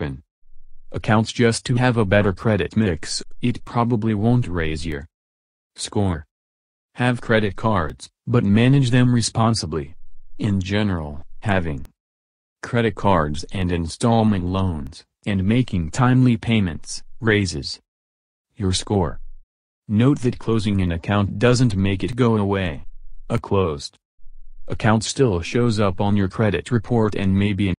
open accounts just to have a better credit mix. It probably won't raise your score. Have credit cards, but manage them responsibly. In general, having credit cards and installment loans, and making timely payments, raises your score. Note that closing an account doesn't make it go away. A closed account still shows up on your credit report and may be